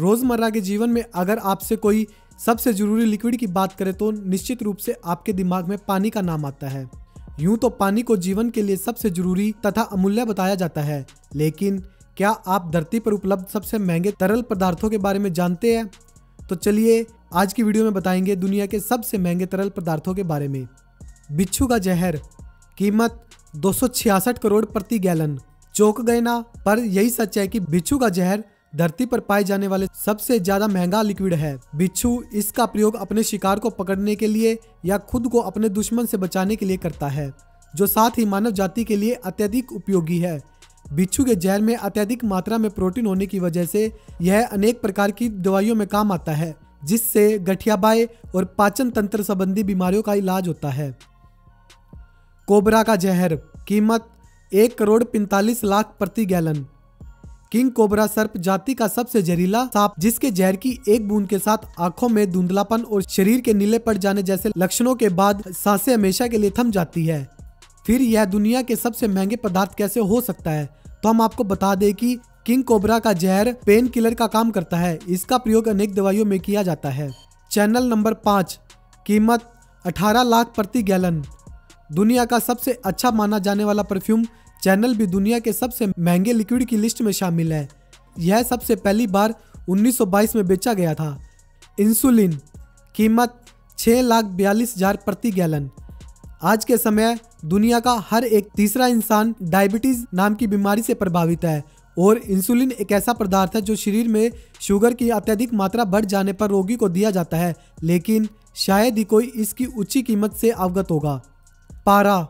रोजमर्रा के जीवन में अगर आपसे कोई सबसे जरूरी लिक्विड की बात करें तो निश्चित रूप से आपके दिमाग में पानी का नाम आता है। यूं तो पानी को जीवन के लिए सबसे जरूरी तथा अमूल्य बताया जाता है, लेकिन क्या आप धरती पर उपलब्ध सबसे महंगे तरल पदार्थों के बारे में जानते हैं? तो चलिए आज की वीडियो में बताएंगे दुनिया के सबसे महंगे तरल पदार्थों के बारे में। बिच्छू का जहर, कीमत 266 करोड़ प्रति गैलन। चौंक गए ना, पर यही सच है कि बिच्छू का जहर धरती पर पाए जाने वाले सबसे ज्यादा महंगा लिक्विड है। बिच्छू इसका प्रयोग अपने शिकार को पकड़ने के लिए या खुद को अपने दुश्मन से बचाने के लिए करता है, जो साथ ही मानव जाति के लिए अत्यधिक उपयोगी है। बिच्छू के जहर में अत्यधिक मात्रा में प्रोटीन होने की वजह से यह अनेक प्रकार की दवाइयों में काम आता है, जिससे गठियाबाई और पाचन तंत्र संबंधी बीमारियों का इलाज होता है। कोबरा का जहर, कीमत 1 करोड़ 45 लाख प्रति गैलन। किंग कोबरा सर्प जाति का सबसे जहरीला सांप, जिसके जहर की एक बूंद के साथ आंखों में धुंधलापन और शरीर के नीले पड़ जाने जैसे लक्षणों के बाद सांसें हमेशा के लिए थम जाती है। फिर यह दुनिया के सबसे महंगे पदार्थ कैसे हो सकता है? तो हम आपको बता दें कि किंग कोबरा का जहर पेन किलर का काम करता है। इसका प्रयोग अनेक दवाइयों में किया जाता है। चैनल नंबर 5, कीमत 18 लाख प्रति गैलन। दुनिया का सबसे अच्छा माना जाने वाला परफ्यूम चैनल भी दुनिया के सबसे महंगे लिक्विड की लिस्ट में शामिल है। यह सबसे पहली बार 1922 में बेचा गया था। इंसुलिन, कीमत 6,42,000 प्रति गैलन। आज के समय दुनिया का हर एक तीसरा इंसान डायबिटीज नाम की बीमारी से प्रभावित है, और इंसुलिन एक ऐसा पदार्थ है जो शरीर में शुगर की अत्यधिक मात्रा बढ़ जाने पर रोगी को दिया जाता है, लेकिन शायद ही कोई इसकी ऊंची कीमत से अवगत होगा। पारा,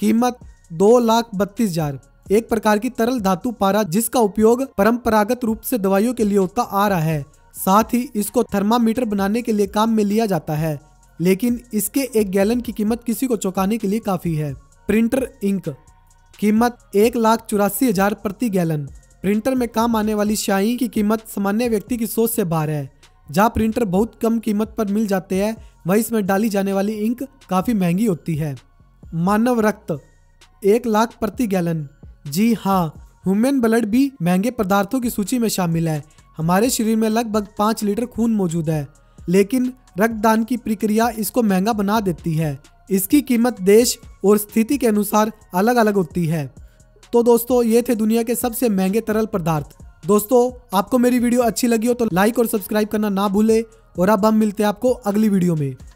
कीमत 2,32,000। एक प्रकार की तरल धातु पारा, जिसका उपयोग परंपरागत रूप से दवाइयों के लिए होता आ रहा है। साथ ही इसको थर्मामीटर बनाने के लिए काम में लिया जाता है, लेकिन इसके एक गैलन की कीमत किसी को चौंकाने के लिए काफी है। प्रिंटर इंक, कीमत 1,84,000 प्रति गैलन। प्रिंटर में काम आने वाली स्याही की कीमत सामान्य व्यक्ति की सोच से बाहर है। जहाँ प्रिंटर बहुत कम कीमत पर मिल जाते हैं, वहीं इसमें डाली जाने वाली इंक काफी महंगी होती है। मानव रक्त, 1 लाख प्रति गैलन। जी हाँ, ह्यूमन ब्लड भी महंगे पदार्थों की सूची में शामिल है। हमारे शरीर में लगभग 5 लीटर खून मौजूद है, लेकिन रक्तदान की प्रक्रिया इसको महंगा बना देती है। इसकी कीमत देश और स्थिति के अनुसार अलग अलग होती है। तो दोस्तों, ये थे दुनिया के सबसे महंगे तरल पदार्थ। दोस्तों, आपको मेरी वीडियो अच्छी लगी हो तो लाइक और सब्सक्राइब करना ना भूले, और अब हम मिलते हैं आपको अगली वीडियो में।